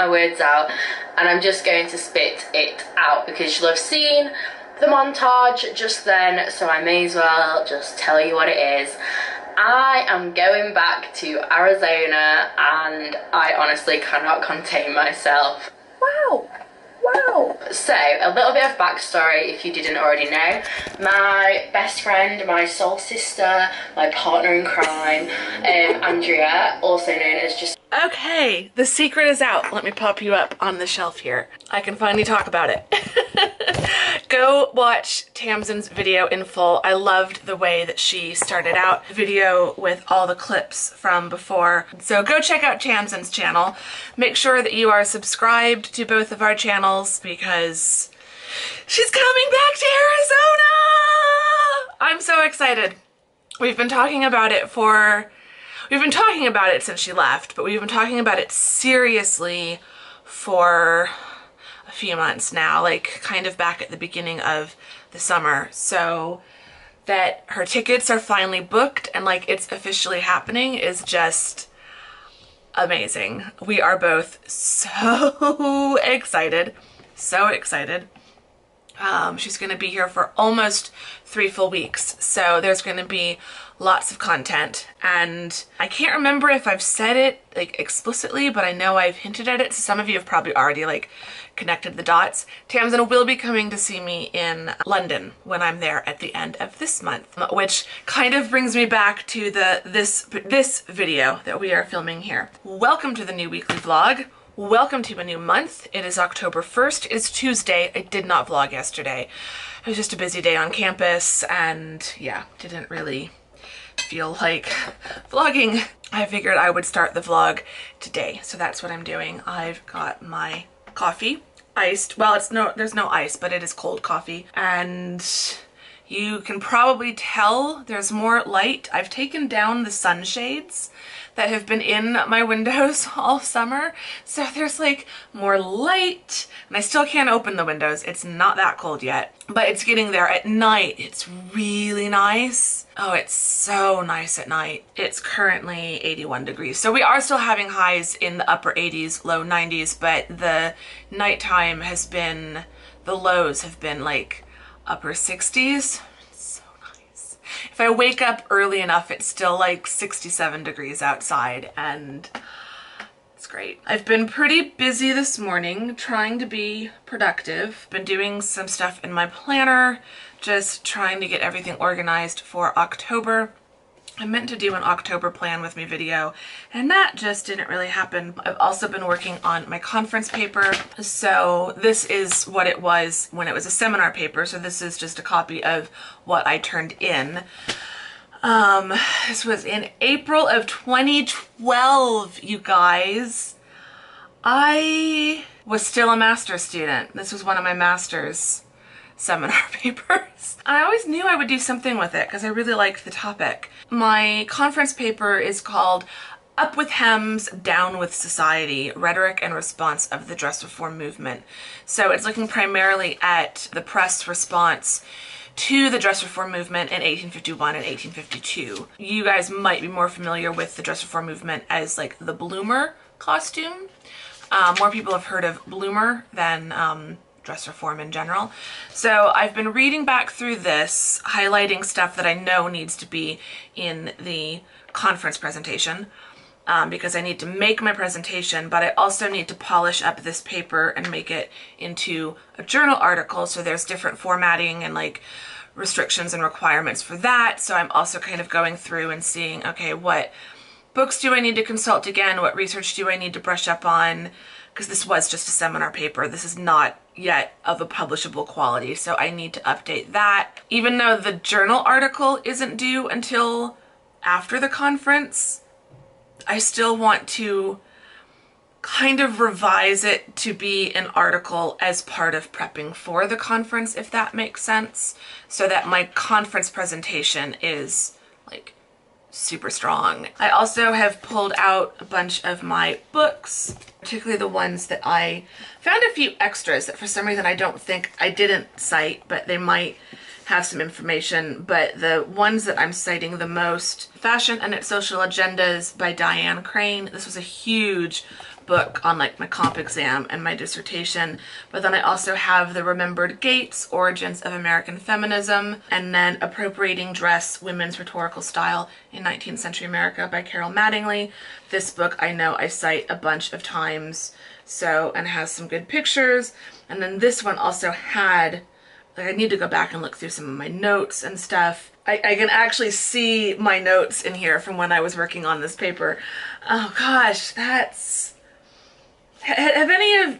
my words out, and I'm just going to spit it out because you'll have seen the montage just then, so I may as well just tell you what it is. I am going back to Arizona and I honestly cannot contain myself. Wow. Wow. So, a little bit of backstory if you didn't already know. My best friend, my soul sister, my partner in crime, Andrea, also known as just... Okay, the secret is out. Let me pop you up on the shelf here. I can finally talk about it. Go watch Tamzin's video in full. I loved the way that she started out the video with all the clips from before. So go check out Tamzin's channel. Make sure that you are subscribed to both of our channels because she's coming back to Arizona! I'm so excited. We've been talking about it since she left, but we've been talking about it seriously for a few months now, like kind of back at the beginning of the summer, so that her tickets are finally booked and like it's officially happening is just amazing. We are both so excited, so excited. She's going to be here for almost 3 full weeks, so there's going to be lots of content, and I can't remember if I've said it like explicitly, but I know I've hinted at it, so some of you have probably already like connected the dots. Tamzin will be coming to see me in London when I'm there at the end of this month, which kind of brings me back to this video that we are filming here. Welcome to the new weekly vlog. Welcome to a new month. It is October 1st. It's Tuesday. I did not vlog yesterday. It was just a busy day on campus and yeah, didn't really feel like vlogging. I figured I would start the vlog today, so that's what I'm doing. I've got my coffee, iced. Well, there's no ice, but it is cold coffee. And you can probably tell there's more light. I've taken down the sunshades that have been in my windows all summer. So there's like more light, and I still can't open the windows. It's not that cold yet, but it's getting there. At night, it's really nice. Oh, it's so nice at night. It's currently 81 degrees. So we are still having highs in the upper 80s, low 90s, but the nighttime has been, the lows have been like upper 60s. It's so nice. If I wake up early enough, it's still like 67 degrees outside, and it's great. I've been pretty busy this morning trying to be productive. Been doing some stuff in my planner, just trying to get everything organized for October. I meant to do an October plan with me video, and that just didn't really happen. I've also been working on my conference paper. So this is what it was when it was a seminar paper. So this is just a copy of what I turned in. This was in April of 2012, you guys. I was still a master's student. This was one of my master's seminar papers. I always knew I would do something with it because I really liked the topic. My conference paper is called Up With Hems, Down With Society, Rhetoric and Response of the Dress Reform Movement. So it's looking primarily at the press response to the dress reform movement in 1851 and 1852. You guys might be more familiar with the dress reform movement as like the bloomer costume. More people have heard of bloomer than dress reform in general. So I've been reading back through this, highlighting stuff that I know needs to be in the conference presentation because I need to make my presentation, but I also need to polish up this paper and make it into a journal article. So there's different formatting and like restrictions and requirements for that. So I'm also kind of going through and seeing, okay, what books do I need to consult again? What research do I need to brush up on? Because this was just a seminar paper. This is not yet of a publishable quality, so I need to update that. Even though the journal article isn't due until after the conference, I still want to kind of revise it to be an article as part of prepping for the conference, if that makes sense, so that my conference presentation is like super strong. I also have pulled out a bunch of my books, particularly the ones that I found a few extras that for some reason I don't think I didn't cite, but they might have some information. But the ones that I'm citing the most, Fashion and Its Social Agendas by Diane Crane. This was a huge book on like my comp exam and my dissertation, but then I also have The Remembered Gates, Origins of American Feminism, and then Appropriating Dress, Women's Rhetorical Style in 19th Century America by Carol Mattingly. This book I know I cite a bunch of times, so, and has some good pictures. And then this one also had, like, I need to go back and look through some of my notes and stuff. I can actually see my notes in here from when I was working on this paper. Oh gosh, that's... Have any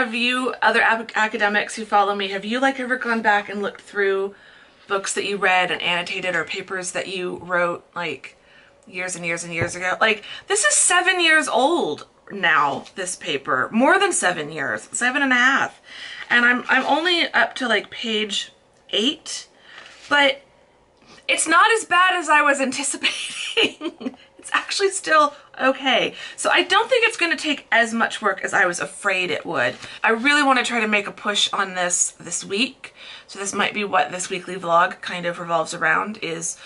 of you other academics who follow me, have you like ever gone back and looked through books that you read and annotated or papers that you wrote like years and years and years ago? Like, this is 7 years old now, this paper. More than 7 years, 7.5. And I'm only up to like page 8, but it's not as bad as I was anticipating. It's actually still okay. So I don't think it's gonna take as much work as I was afraid it would. I really wanna try to make a push on this week. So this might be what this weekly vlog kind of revolves around, is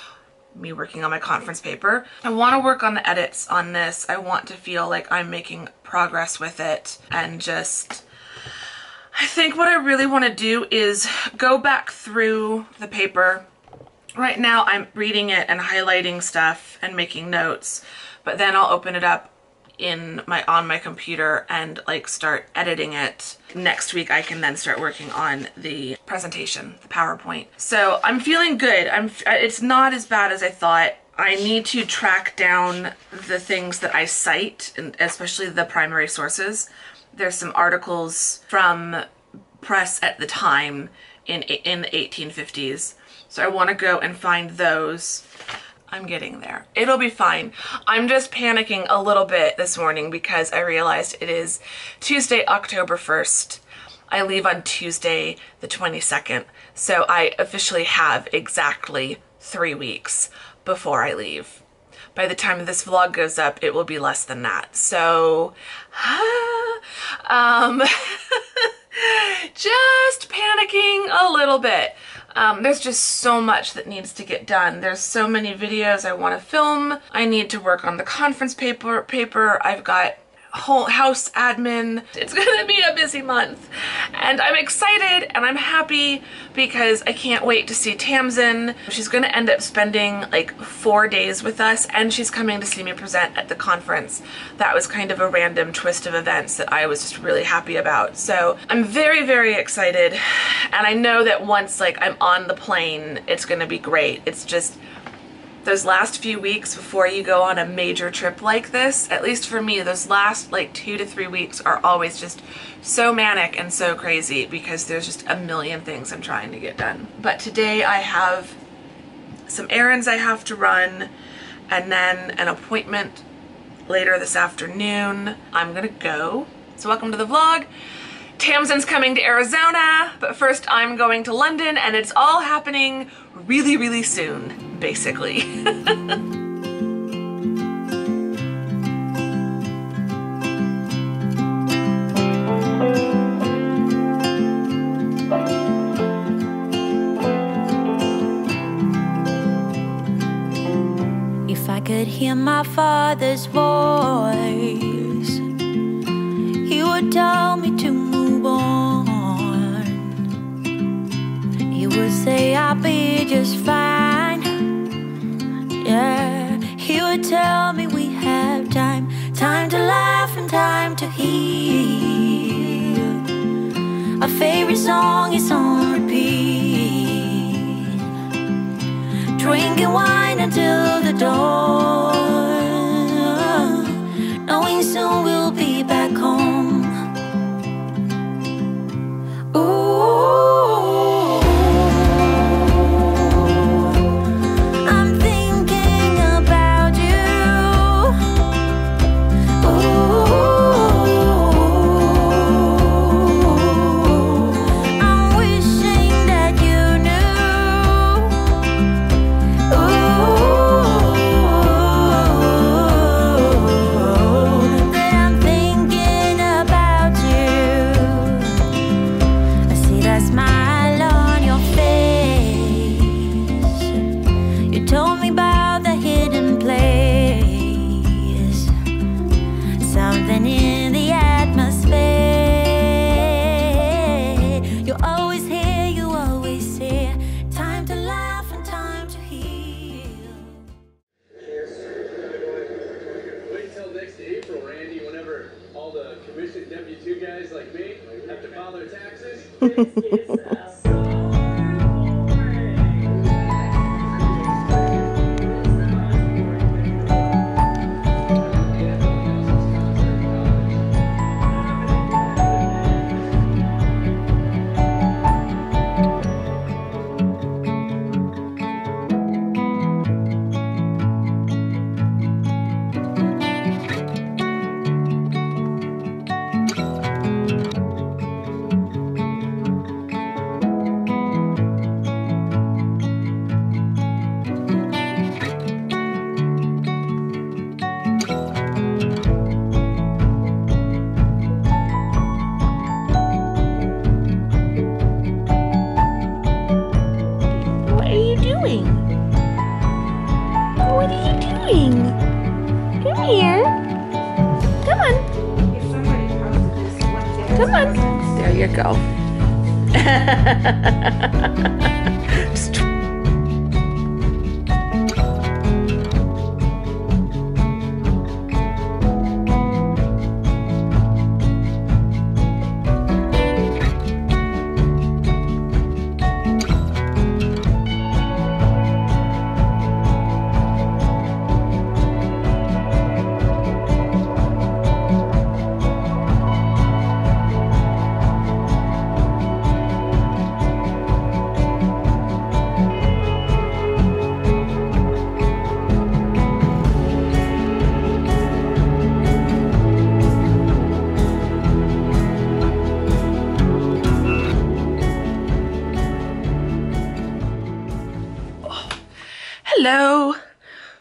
me working on my conference paper. I wanna work on the edits on this. I want to feel like I'm making progress with it, and just, I think what I really wanna do is go back through the paper. Right now I'm reading it and highlighting stuff and making notes, but then I'll open it up on my computer and like start editing it. Next week I can then start working on the presentation, the PowerPoint. So I'm feeling good. It's not as bad as I thought. I need to track down the things that I cite, and especially the primary sources. There's some articles from press at the time in the 1850s. So I want to go and find those. I'm getting there. It'll be fine. I'm just panicking a little bit this morning because I realized it is Tuesday, October 1st. I leave on Tuesday the 22nd. So I officially have exactly 3 weeks before I leave. By the time this vlog goes up, it will be less than that. So, just panicking a little bit. There's just so much that needs to get done. There's so many videos I want to film. I need to work on the conference paper. I've got whole house admin. It's gonna be a busy month, and I'm excited and I'm happy because I can't wait to see Tamzin. She's gonna end up spending like 4 days with us, and she's coming to see me present at the conference. That was kind of a random twist of events that I was just really happy about. So I'm very, very excited, and I know that once like I'm on the plane, it's gonna be great. It's just those last few weeks before you go on a major trip like this, at least for me, those last like 2 to 3 weeks are always just so manic and so crazy because there's just a million things I'm trying to get done. But today I have some errands I have to run, and then an appointment later this afternoon. I'm gonna go. So welcome to the vlog. Tamzin's coming to Arizona, but first I'm going to London, and it's all happening really, really soon, basically. If I could hear my father's voice, he would tell me to move on. He would say I'll be just fine. Yeah, he would tell me we have time, time to laugh and time to heal. Our favorite song is on repeat. Drinking wine until the dawn, knowing soon we'll be back home.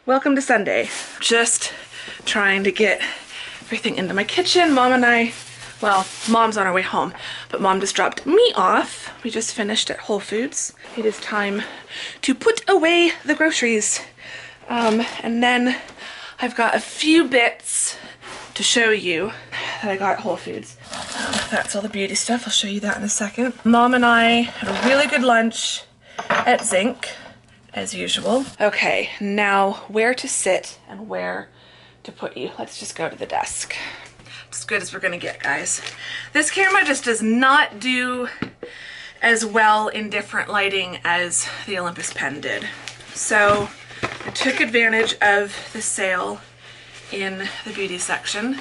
Welcome to Sunday. Just trying to get everything into my kitchen. Mom and I, well, Mom's on her way home, but Mom just dropped me off. We just finished at Whole Foods. It is time to put away the groceries. And then I've got a few bits to show you that I got at Whole Foods. That's all the beauty stuff. I'll show you that in a second. Mom and I had a really good lunch at Zinc, as usual. Okay, now where to sit and where to put you. Let's just go to the desk. As good as we're gonna get, guys. This camera just does not do as well in different lighting as the Olympus Pen did. So I took advantage of the sale in the beauty section.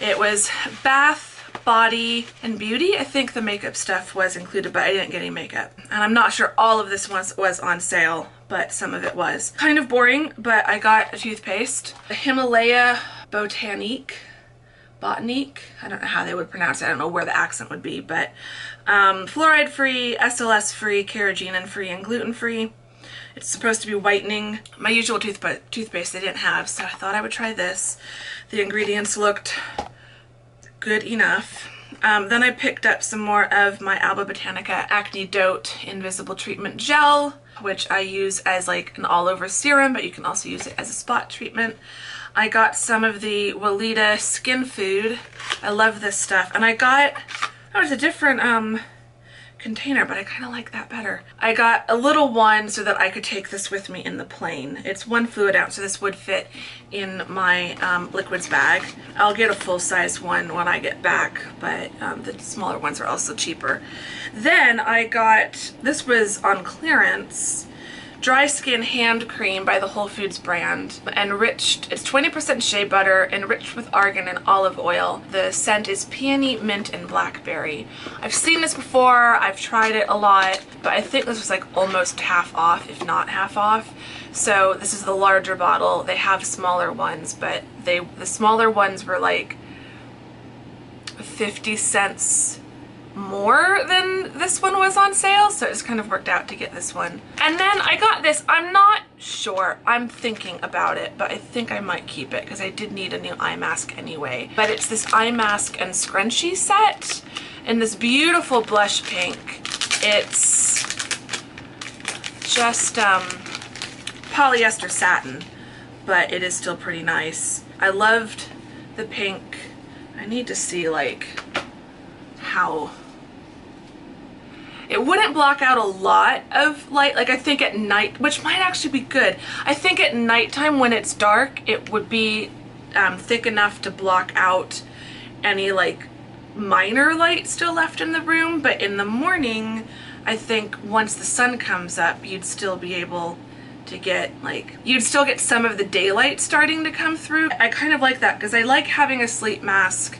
It was bath, body, and beauty. I think the makeup stuff was included, but I didn't get any makeup. And I'm not sure all of this was on sale, but some of it was. Kind of boring, but I got a toothpaste. The Himalaya Botanique. I don't know how they would pronounce it. I don't know where the accent would be, but fluoride-free, SLS-free, carrageenan-free, and gluten-free. It's supposed to be whitening. My usual toothpaste they didn't have, so I thought I would try this. The ingredients looked good enough. Then I picked up some more of my Alba Botanica Acne Dote Invisible Treatment Gel, which I use as like an all-over serum, but you can also use it as a spot treatment. I got some of the Walita Skin Food. I love this stuff. And I got, oh, it's a different container, but I kind of like that better. I got a little one so that I could take this with me in the plane. It's 1 fluid ounce, so this would fit in my liquids bag. I'll get a full-size one when I get back, but the smaller ones are also cheaper. Then I got, this was on clearance, Dry Skin Hand Cream by the Whole Foods brand. Enriched, it's 20% shea butter, enriched with argan and olive oil. The scent is peony, mint, and blackberry. I've seen this before, I've tried it a lot, but I think this was like almost half off, if not half off. So this is the larger bottle. They have smaller ones, but the smaller ones were like 50 cents more than this one was on sale, so it just kind of worked out to get this one. And then I got this. I'm not sure. I'm thinking about it, but I think I might keep it because I did need a new eye mask anyway. But it's this eye mask and scrunchie set in this beautiful blush pink. It's just polyester satin, but it is still pretty nice. I loved the pink. I need to see like how it wouldn't block out a lot of light. Like I think at night, which might actually be good. I think at nighttime when it's dark, it would be thick enough to block out any like minor light still left in the room, but in the morning, I think once the sun comes up, you'd still be able to get, like, you'd still get some of the daylight starting to come through. I kind of like that because I like having a sleep mask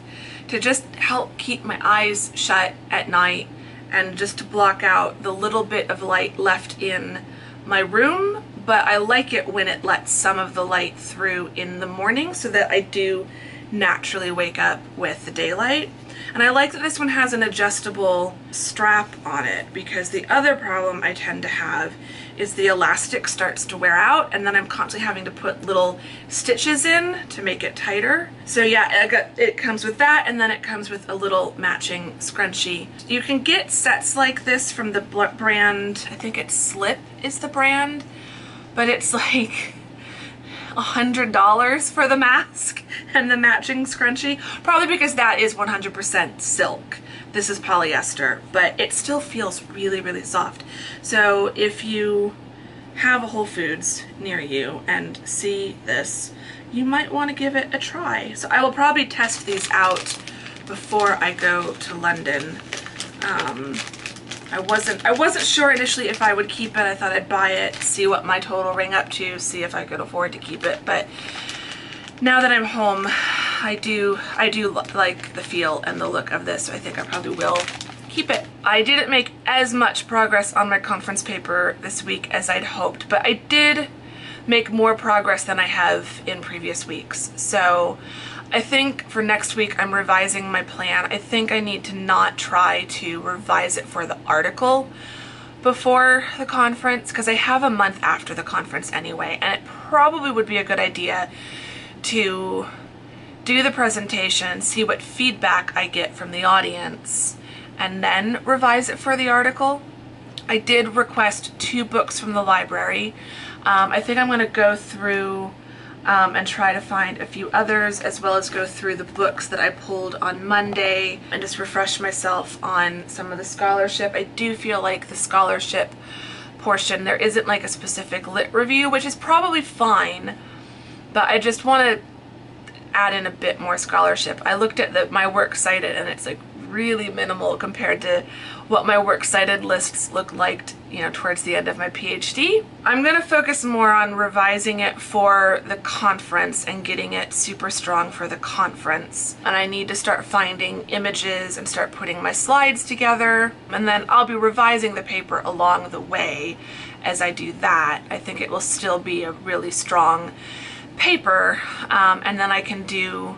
to just help keep my eyes shut at night and just to block out the little bit of light left in my room. But I like it when it lets some of the light through in the morning so that I do naturally wake up with the daylight. And I like that this one has an adjustable strap on it, because the other problem I tend to have is the elastic starts to wear out and then I'm constantly having to put little stitches in to make it tighter. So yeah, it comes with that, and then it comes with a little matching scrunchie. You can get sets like this from the brand, I think it's Slip is the brand, but it's like $100 for the mask and the matching scrunchie, probably because that is 100% silk. This is polyester, but it still feels really, really soft. So if you have a Whole Foods near you and see this, you might want to give it a try. So I will probably test these out before I go to London. I wasn't sure initially if I would keep it. I thought I'd buy it, see what my total ran up to, see if I could afford to keep it. But now that I'm home, I do like the feel and the look of this, so I think I probably will keep it. I didn't make as much progress on my conference paper this week as I'd hoped, but I did make more progress than I have in previous weeks. So I think for next week I'm revising my plan. I think I need to not try to revise it for the article before the conference, because I have a month after the conference anyway, and it probably would be a good idea to do the presentation, see what feedback I get from the audience, and then revise it for the article. I did request 2 books from the library. I think I'm going to go through and try to find a few others, as well as go through the books that I pulled on Monday and just refresh myself on some of the scholarship. I do feel like the scholarship portion, there isn't like a specific lit review, which is probably fine, but I just want to add in a bit more scholarship. I looked at my works cited and it's like really minimal compared to what my works cited lists look like, you know, towards the end of my PhD. I'm going to focus more on revising it for the conference and getting it super strong for the conference. And I need to start finding images and start putting my slides together. And then I'll be revising the paper along the way as I do that. I think it will still be a really strong paper. And then I can do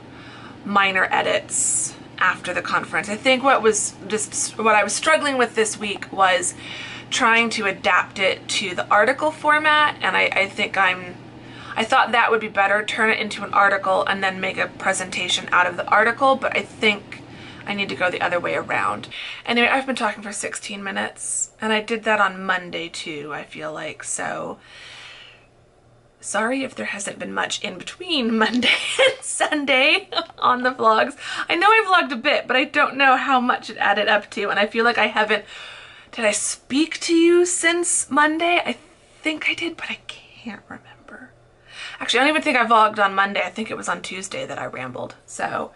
minor edits after the conference. I think what I was struggling with this week was trying to adapt it to the article format, and I thought that would be better, turn it into an article and then make a presentation out of the article, but I think I need to go the other way around. Anyway, I've been talking for 16 minutes and I did that on Monday too, I feel like, so sorry if there hasn't been much in between Monday and Sunday on the vlogs. I know I vlogged a bit, but I don't know how much it added up to, and I feel like I haven't... Did I speak to you since Monday? I think I did, but I can't remember. Actually, I don't even think I vlogged on Monday. I think it was on Tuesday that I rambled. So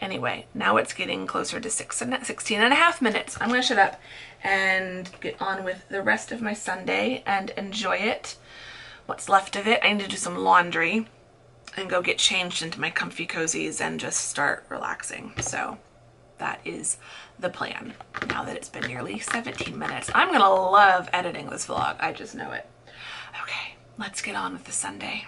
anyway, now it's getting closer to 16 and a half minutes. I'm gonna shut up and get on with the rest of my Sunday and enjoy it. What's left of it. I need to do some laundry and go get changed into my comfy cozies and just start relaxing. So that is the plan. Now that it's been nearly 17 minutes, I'm gonna love editing this vlog. I just know it. Okay, let's get on with the Sunday.